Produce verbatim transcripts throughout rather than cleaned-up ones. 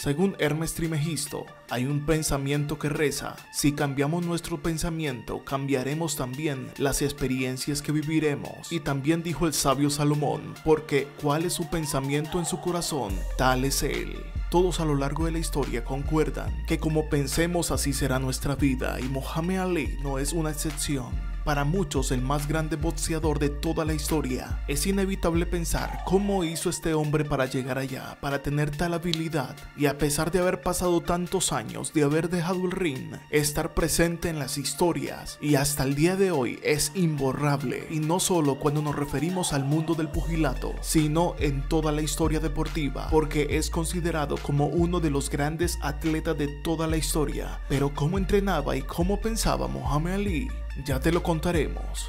Según Hermes Trimegisto, hay un pensamiento que reza: si cambiamos nuestro pensamiento, cambiaremos también las experiencias que viviremos. Y también dijo el sabio Salomón, porque cuál es su pensamiento en su corazón, tal es él. Todos a lo largo de la historia concuerdan que como pensemos así será nuestra vida, y Muhammad Ali no es una excepción. Para muchos, el más grande boxeador de toda la historia, es inevitable pensar cómo hizo este hombre para llegar allá, para tener tal habilidad, y a pesar de haber pasado tantos años, de haber dejado el ring, estar presente en las historias, y hasta el día de hoy es imborrable, y no solo cuando nos referimos al mundo del pugilato, sino en toda la historia deportiva, porque es considerado como uno de los grandes atletas de toda la historia. Pero ¿cómo entrenaba y cómo pensaba Muhammad Ali? Ya te lo contaremos.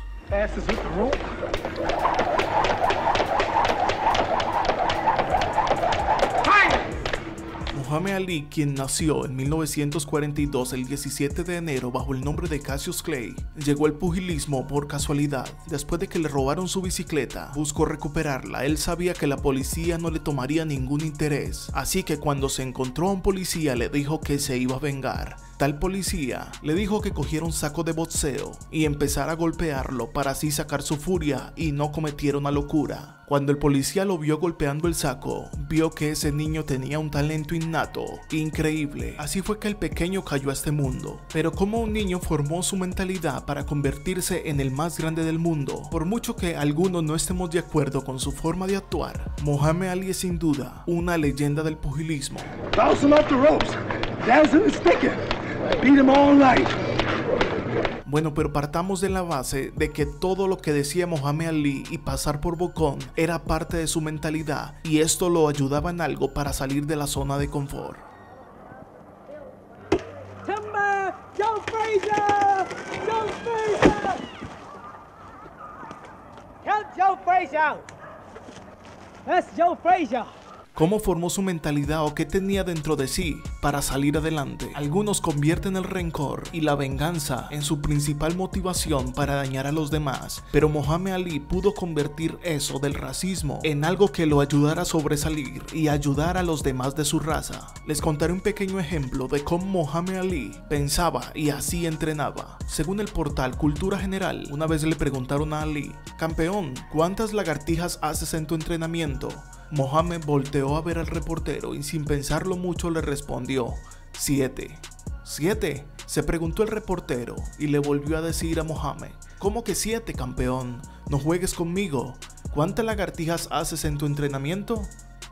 Muhammad Ali, quien nació en mil novecientos cuarenta y dos el diecisiete de enero bajo el nombre de Cassius Clay, llegó al pugilismo por casualidad. Después de que le robaron su bicicleta, buscó recuperarla. Él sabía que la policía no le tomaría ningún interés, así que cuando se encontró a un policía le dijo que se iba a vengar. Tal policía le dijo que cogiera un saco de boxeo y empezara a golpearlo para así sacar su furia y no cometiera una locura. Cuando el policía lo vio golpeando el saco, vio que ese niño tenía un talento innato, increíble. Así fue que el pequeño cayó a este mundo. Pero como un niño formó su mentalidad para convertirse en el más grande del mundo, por mucho que algunos no estemos de acuerdo con su forma de actuar, Muhammad Ali es sin duda una leyenda del pugilismo. Bueno, pero partamos de la base de que todo lo que decía Muhammad Ali y pasar por bocón era parte de su mentalidad, y esto lo ayudaba en algo para salir de la zona de confort. ¿Cómo formó su mentalidad o qué tenía dentro de sí para salir adelante? Algunos convierten el rencor y la venganza en su principal motivación para dañar a los demás, pero Muhammad Ali pudo convertir eso del racismo en algo que lo ayudara a sobresalir y ayudar a los demás de su raza. Les contaré un pequeño ejemplo de cómo Muhammad Ali pensaba y así entrenaba. Según el portal Cultura General, una vez le preguntaron a Ali: campeón, ¿cuántas lagartijas haces en tu entrenamiento? Muhammad volteó a ver al reportero y sin pensarlo mucho le respondió: siete. ¿Siete? Se preguntó el reportero y le volvió a decir a Muhammad: ¿cómo que siete, campeón? No juegues conmigo. ¿Cuántas lagartijas haces en tu entrenamiento?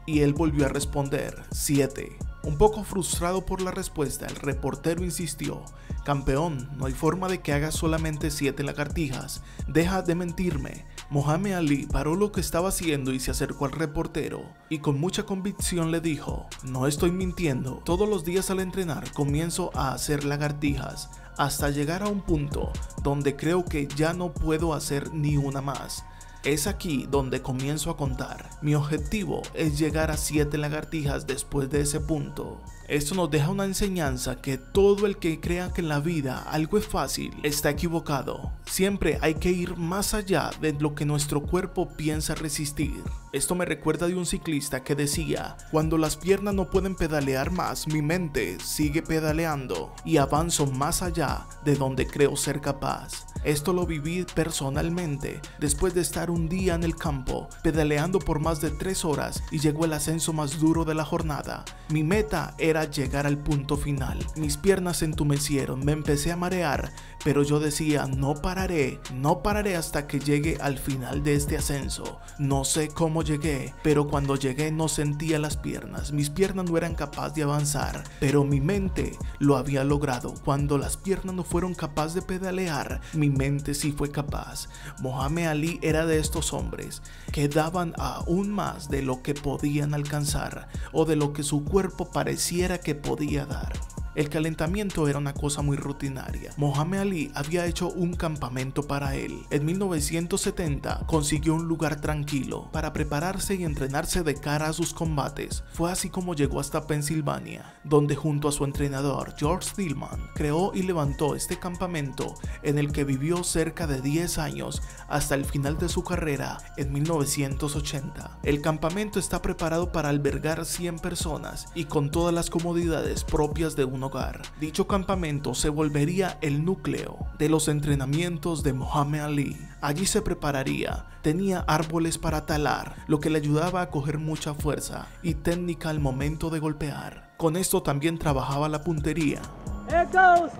Y él volvió a responder: siete. Un poco frustrado por la respuesta, el reportero insistió: campeón, no hay forma de que hagas solamente siete lagartijas. Deja de mentirme. Muhammad Ali paró lo que estaba haciendo y se acercó al reportero y con mucha convicción le dijo: no estoy mintiendo, todos los días al entrenar comienzo a hacer lagartijas hasta llegar a un punto donde creo que ya no puedo hacer ni una más. Es aquí donde comienzo a contar. Mi objetivo es llegar a siete lagartijas después de ese punto. Esto nos deja una enseñanza que todo el que crea que en la vida algo es fácil está equivocado. Siempre hay que ir más allá de lo que nuestro cuerpo piensa resistir. Esto me recuerda de un ciclista que decía: cuando las piernas no pueden pedalear más, mi mente sigue pedaleando y avanzo más allá de donde creo ser capaz. Esto lo viví personalmente después de estar un día en el campo pedaleando por más de tres horas y llegó el ascenso más duro de la jornada. Mi meta era llegar al punto final. Mis piernas se entumecieron, me empecé a marear, pero yo decía: no pararé, no pararé hasta que llegue al final de este ascenso. No sé cómo llegué, pero cuando llegué no sentía las piernas. Mis piernas no eran capaces de avanzar, pero mi mente lo había logrado. Cuando las piernas no fueron capaces de pedalear, mi mente sí fue capaz. Muhammad Ali era de estos hombres que daban aún más de lo que podían alcanzar o de lo que su cuerpo parecía que podía dar. El calentamiento era una cosa muy rutinaria. Muhammad Ali había hecho un campamento para él. En mil novecientos setenta consiguió un lugar tranquilo para prepararse y entrenarse de cara a sus combates. Fue así como llegó hasta Pensilvania, donde junto a su entrenador George Stillman creó y levantó este campamento en el que vivió cerca de diez años hasta el final de su carrera en mil novecientos ochenta. El campamento está preparado para albergar cien personas y con todas las comodidades propias de un hogar. Dicho campamento se volvería el núcleo de los entrenamientos de Muhammad Ali. Allí se prepararía, tenía árboles para talar, lo que le ayudaba a coger mucha fuerza y técnica al momento de golpear. Con esto también trabajaba la puntería. Here goes.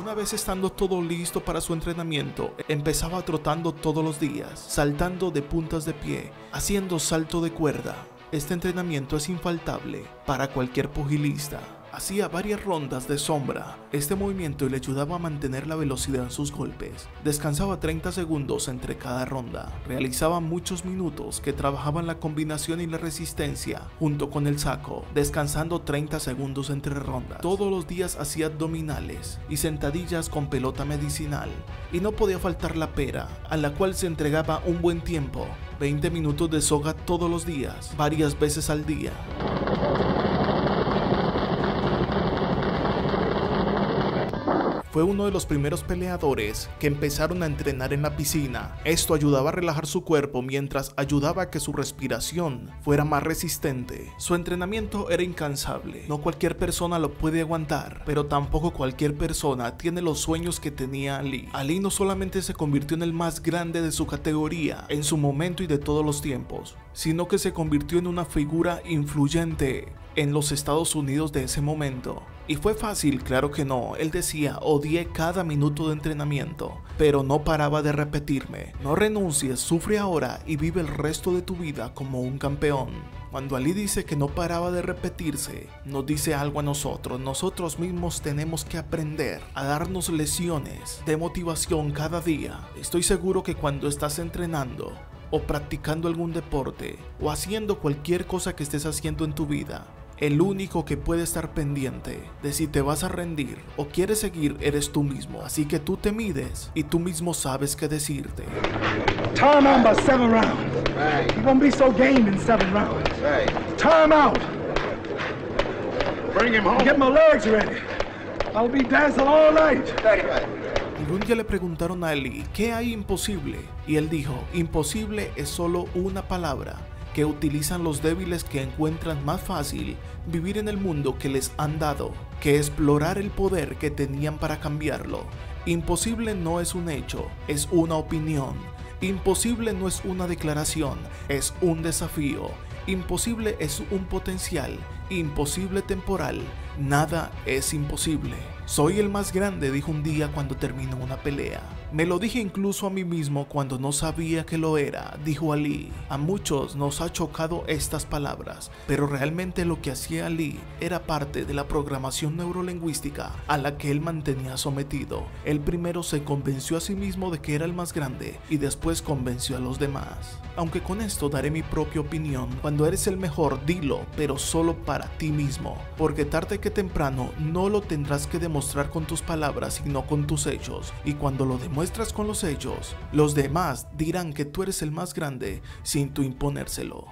Una vez estando todo listo para su entrenamiento, empezaba trotando todos los días, saltando de puntas de pie, haciendo salto de cuerda. Este entrenamiento es infaltable para cualquier pugilista. Hacía varias rondas de sombra. Este movimiento le ayudaba a mantener la velocidad en sus golpes. Descansaba treinta segundos entre cada ronda. Realizaba muchos minutos que trabajaban la combinación y la resistencia junto con el saco, descansando treinta segundos entre rondas. Todos los días hacía abdominales y sentadillas con pelota medicinal. Y no podía faltar la pera, a la cual se entregaba un buen tiempo. veinte minutos de soga todos los días, varias veces al día. Fue uno de los primeros peleadores que empezaron a entrenar en la piscina. Esto ayudaba a relajar su cuerpo mientras ayudaba a que su respiración fuera más resistente. Su entrenamiento era incansable. No cualquier persona lo puede aguantar, pero tampoco cualquier persona tiene los sueños que tenía Ali. Ali no solamente se convirtió en el más grande de su categoría en su momento y de todos los tiempos, sino que se convirtió en una figura influyente en los Estados Unidos de ese momento. ¿Y fue fácil? Claro que no. Él decía: odié cada minuto de entrenamiento, pero no paraba de repetirme: no renuncies, sufre ahora y vive el resto de tu vida como un campeón. Cuando Ali dice que no paraba de repetirse, nos dice algo a nosotros. Nosotros mismos tenemos que aprender a darnos lecciones de motivación cada día. Estoy seguro que cuando estás entrenando, o practicando algún deporte, o haciendo cualquier cosa que estés haciendo en tu vida, el único que puede estar pendiente de si te vas a rendir o quieres seguir eres tú mismo. Así que tú te mides y tú mismo sabes qué decirte. Time out by seven rounds. Right. You're gonna be so game in seven rounds. Right. Time out. Bring him home. Get my legs ready. I'll be dancing all night. Algún día le preguntaron a Ali: ¿qué hay imposible? Y él dijo: imposible es solo una palabra que utilizan los débiles que encuentran más fácil vivir en el mundo que les han dado, que explorar el poder que tenían para cambiarlo. Imposible no es un hecho, es una opinión. Imposible no es una declaración, es un desafío. Imposible es un potencial, imposible temporal, nada es imposible. Soy el más grande, dijo un día cuando terminó una pelea. Me lo dije incluso a mí mismo cuando no sabía que lo era, dijo Ali. A muchos nos ha chocado estas palabras, pero realmente lo que hacía Ali era parte de la programación neurolingüística a la que él mantenía sometido. Él primero se convenció a sí mismo de que era el más grande y después convenció a los demás. Aunque con esto daré mi propia opinión, cuando eres el mejor, dilo, pero solo para ti mismo, porque tarde que temprano no lo tendrás que demostrar con tus palabras, sino con tus hechos, y cuando lo demuestras con los hechos, los demás dirán que tú eres el más grande sin tú imponérselo.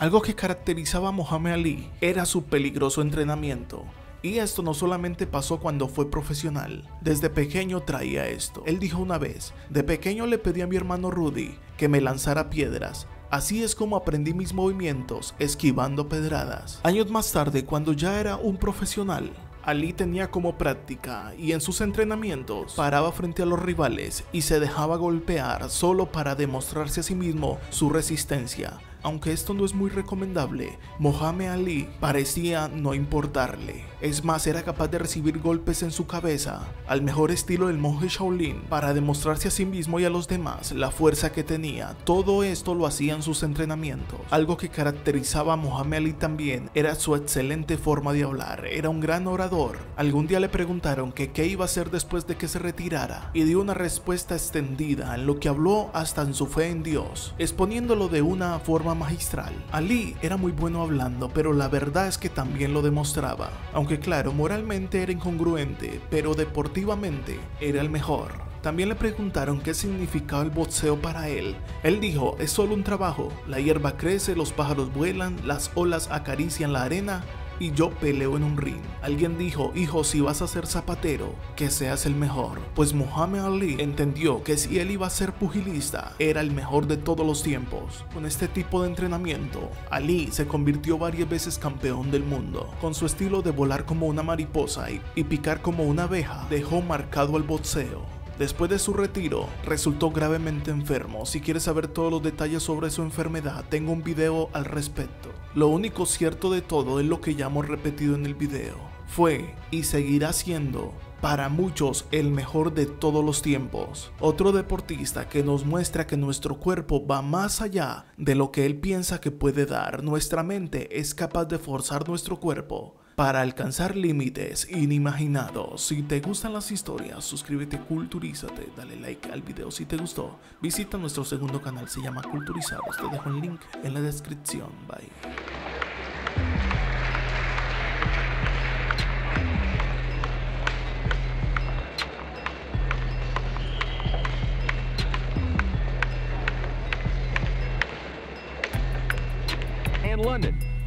Algo que caracterizaba a Muhammad Ali era su peligroso entrenamiento. Y esto no solamente pasó cuando fue profesional, desde pequeño traía esto. Él dijo una vez: de pequeño le pedí a mi hermano Rudy que me lanzara piedras. Así es como aprendí mis movimientos, esquivando pedradas. Años más tarde, cuando ya era un profesional, Ali tenía como práctica y en sus entrenamientos paraba frente a los rivales y se dejaba golpear solo para demostrarse a sí mismo su resistencia. Aunque esto no es muy recomendable, Muhammad Ali parecía no importarle. Es más, era capaz de recibir golpes en su cabeza, al mejor estilo del monje Shaolin, para demostrarse a sí mismo y a los demás la fuerza que tenía. Todo esto lo hacía en sus entrenamientos. Algo que caracterizaba a Muhammad Ali también era su excelente forma de hablar. Era un gran orador. Algún día le preguntaron que qué iba a hacer después de que se retirara, y dio una respuesta extendida en lo que habló hasta en su fe en Dios, exponiéndolo de una forma magistral. Ali era muy bueno hablando, pero la verdad es que también lo demostraba, aunque claro, moralmente era incongruente, pero deportivamente era el mejor. También le preguntaron qué significaba el boxeo para él. Él dijo, es solo un trabajo, la hierba crece, los pájaros vuelan, las olas acarician la arena y yo peleo en un ring. Alguien dijo, hijo, si vas a ser zapatero, que seas el mejor. Pues Muhammad Ali entendió que si él iba a ser pugilista, era el mejor de todos los tiempos. Con este tipo de entrenamiento, Ali se convirtió varias veces campeón del mundo. Con su estilo de volar como una mariposa y, y picar como una abeja, dejó marcado al boxeo. Después de su retiro, resultó gravemente enfermo. Si quieres saber todos los detalles sobre su enfermedad, tengo un video al respecto. Lo único cierto de todo es lo que ya hemos repetido en el video. Fue y seguirá siendo para muchos el mejor de todos los tiempos. Otro deportista que nos muestra que nuestro cuerpo va más allá de lo que él piensa que puede dar. Nuestra mente es capaz de forzar nuestro cuerpo para alcanzar límites inimaginados. Si te gustan las historias, suscríbete, culturízate, dale like al video si te gustó. Visita nuestro segundo canal, se llama Culturizados. Te dejo el link en la descripción. Bye. London.